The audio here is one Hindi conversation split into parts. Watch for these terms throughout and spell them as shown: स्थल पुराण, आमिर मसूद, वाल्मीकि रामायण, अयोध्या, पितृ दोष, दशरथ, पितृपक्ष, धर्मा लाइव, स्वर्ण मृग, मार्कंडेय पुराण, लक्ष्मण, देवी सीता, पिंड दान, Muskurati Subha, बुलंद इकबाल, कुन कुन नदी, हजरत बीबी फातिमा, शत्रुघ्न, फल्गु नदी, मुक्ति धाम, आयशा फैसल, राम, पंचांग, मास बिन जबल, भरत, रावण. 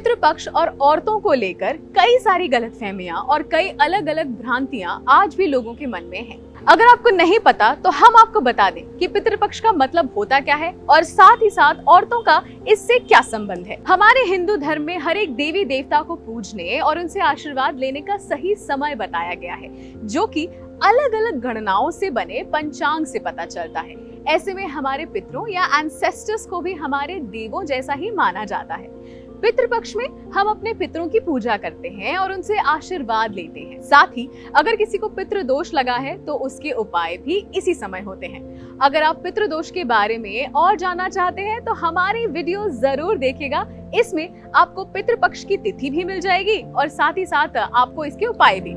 पितृपक्ष और औरतों को लेकर कई सारी गलतफहमियां और कई अलग अलग भ्रांतियां आज भी लोगों के मन में हैं। अगर आपको नहीं पता तो हम आपको बता दें कि पितृपक्ष का मतलब होता क्या है और साथ ही साथ औरतों का इससे क्या संबंध है। हमारे हिंदू धर्म में हर एक देवी देवता को पूजने और उनसे आशीर्वाद लेने का सही समय बताया गया है, जो कि अलग अलग गणनाओं से बने पंचांग से पता चलता है। ऐसे में हमारे पितरों या एंसेस्टर्स को भी हमारे देवों जैसा ही माना जाता है। पितृपक्ष में हम अपने पितरों की पूजा करते हैं और उनसे आशीर्वाद लेते हैं। साथ ही अगर किसी को पितृ दोष लगा है तो उसके उपाय भी इसी समय होते हैं। अगर आप पितृ दोष के बारे में और जानना चाहते हैं तो हमारी वीडियो जरूर देखिएगा। इसमें आपको पितृपक्ष की तिथि भी मिल जाएगी और साथ ही साथ आपको इसके उपाय भी।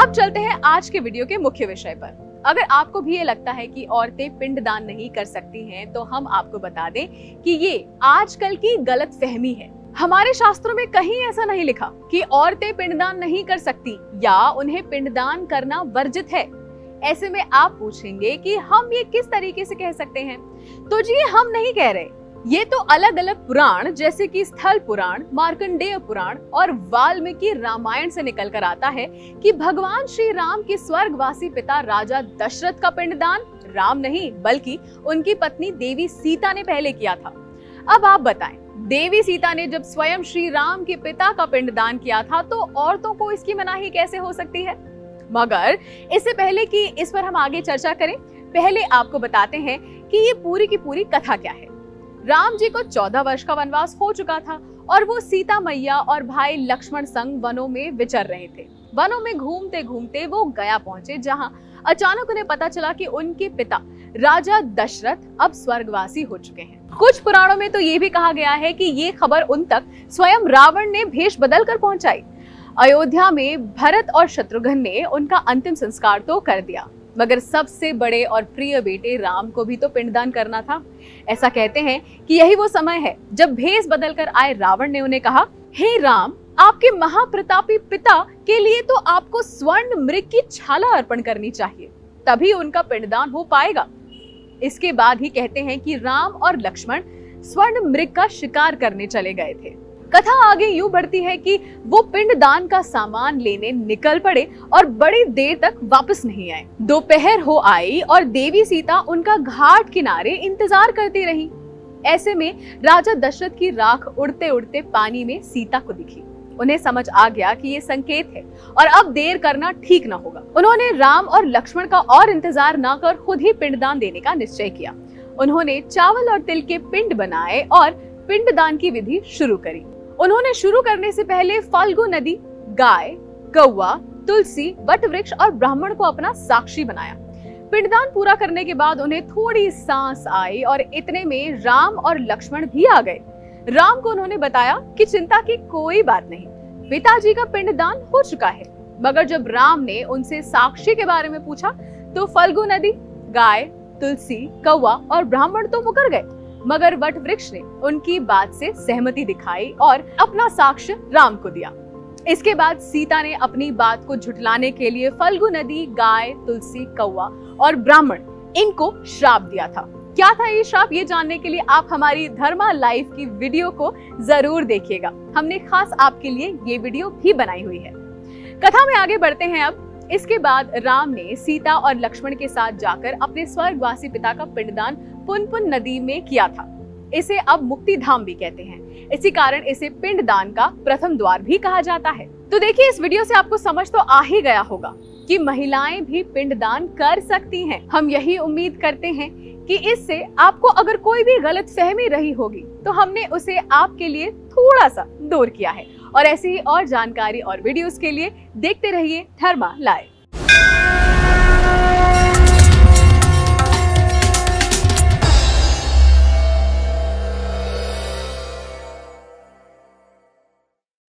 अब चलते हैं आज के वीडियो के मुख्य विषय पर। अगर आपको भी ये लगता है कि औरतें पिंड दान नहीं कर सकती हैं, तो हम आपको बता दें कि ये आजकल की गलत फहमी है। हमारे शास्त्रों में कहीं ऐसा नहीं लिखा कि औरतें पिंड दान नहीं कर सकती या उन्हें पिंड दान करना वर्जित है। ऐसे में आप पूछेंगे कि हम ये किस तरीके से कह सकते हैं, तो जी हम नहीं कह रहे, ये तो अलग अलग पुराण जैसे कि स्थल पुराण, मार्कंडेय पुराण और वाल्मीकि रामायण से निकलकर आता है कि भगवान श्री राम के स्वर्गवासी पिता राजा दशरथ का पिंडदान राम नहीं बल्कि उनकी पत्नी देवी सीता ने पहले किया था। अब आप बताएं, देवी सीता ने जब स्वयं श्री राम के पिता का पिंडदान किया था तो औरतों को इसकी मनाही कैसे हो सकती है। मगर इससे पहले कि इस पर हम आगे चर्चा करें, पहले आपको बताते हैं कि ये पूरी की पूरी कथा क्या है। राम जी को 14 वर्ष का वनवास हो चुका था और वो सीता मैया और भाई लक्ष्मण संग वनों में विचर रहे थे। वनों में घूमते घूमते वो गया पहुंचे, जहां अचानक उन्हें पता चला कि उनके पिता राजा दशरथ अब स्वर्गवासी हो चुके हैं। कुछ पुराणों में तो ये भी कहा गया है कि ये खबर उन तक स्वयं रावण ने भेष बदल कर पहुंचाई। अयोध्या में भरत और शत्रुघ्न ने उनका अंतिम संस्कार तो कर दिया, मगर सबसे बड़े और प्रिय बेटे राम को भी तो पिंडदान करना था। ऐसा कहते हैं कि यही वो समय है जब भेष बदलकर आए रावण ने उन्हें कहा, हे राम, आपके महाप्रतापी पिता के लिए तो आपको स्वर्ण मृग की छाला अर्पण करनी चाहिए, तभी उनका पिंडदान हो पाएगा। इसके बाद ही कहते हैं कि राम और लक्ष्मण स्वर्ण मृग का शिकार करने चले गए थे। कथा आगे यूं बढ़ती है कि वो पिंडदान का सामान लेने निकल पड़े और बड़ी देर तक वापस नहीं आए। दोपहर हो आई और देवी सीता उनका घाट किनारे इंतजार करती रही। ऐसे में राजा दशरथ की राख उड़ते उड़ते पानी में सीता को दिखी। उन्हें समझ आ गया कि ये संकेत है और अब देर करना ठीक न होगा। उन्होंने राम और लक्ष्मण का और इंतजार न कर खुद ही पिंडदान देने का निश्चय किया। उन्होंने चावल और तिल के पिंड बनाए और पिंडदान की विधि शुरू करी। उन्होंने शुरू करने से पहले फल्गु नदी, गाय, कौवा, तुलसी, वट वृक्ष और ब्राह्मण को अपना साक्षी बनाया। पिंडदान पूरा करने के बाद उन्हें थोड़ी सांस आई और इतने में राम और लक्ष्मण भी आ गए। राम को उन्होंने बताया कि चिंता की कोई बात नहीं, पिताजी का पिंडदान हो चुका है। मगर जब राम ने उनसे साक्षी के बारे में पूछा तो फल्गु नदी, गाय, तुलसी, कौवा और ब्राह्मण तो मुकर गए, मगर वट वृक्ष ने उनकी बात से सहमति दिखाई और अपना साक्ष्य राम को दिया। इसके बाद सीता ने अपनी बात को झुठलाने के लिए फल्गु नदी, गाय, तुलसी, कौवा और ब्राह्मण इनको श्राप दिया था। क्या था ये श्राप, ये जानने के लिए आप हमारी धर्मा लाइव की वीडियो को जरूर देखिएगा। हमने खास आपके लिए ये वीडियो भी बनाई हुई है। कथा में आगे बढ़ते हैं। अब इसके बाद राम ने सीता और लक्ष्मण के साथ जाकर अपने स्वर्गवासी पिता का पिंडदान कुन कुन नदी में किया था। इसे अब मुक्ति धाम भी कहते हैं, इसी कारण इसे पिंड दान का प्रथम द्वार भी कहा जाता है। तो देखिए, इस वीडियो से आपको समझ तो आ ही गया होगा कि महिलाएं भी पिंड दान कर सकती हैं। हम यही उम्मीद करते हैं कि इससे आपको अगर कोई भी गलत फहमी रही होगी तो हमने उसे आपके लिए थोड़ा सा दूर किया है। और ऐसी ही और जानकारी और वीडियोस के लिए देखते रहिए धर्मा लाइव।